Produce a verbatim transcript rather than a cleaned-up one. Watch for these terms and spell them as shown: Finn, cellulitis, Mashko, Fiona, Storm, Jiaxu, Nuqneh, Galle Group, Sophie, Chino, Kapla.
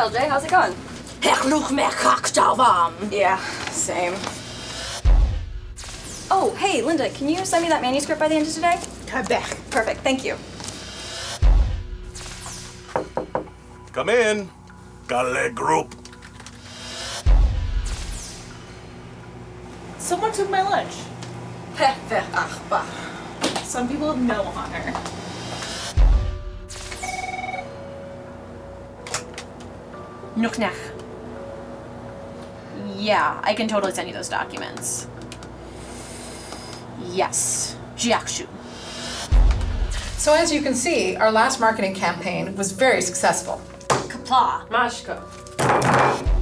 L J, how's it going? Yeah, same. Oh, hey, Linda, can you send me that manuscript by the end of today? Perfect, thank you. Come in. Galle Group. Someone took my lunch. Some people have no honor. Nuqneh. Yeah, I can totally send you those documents. Yes. Jiaxu. So as you can see, our last marketing campaign was very successful. Kapla. Mashko.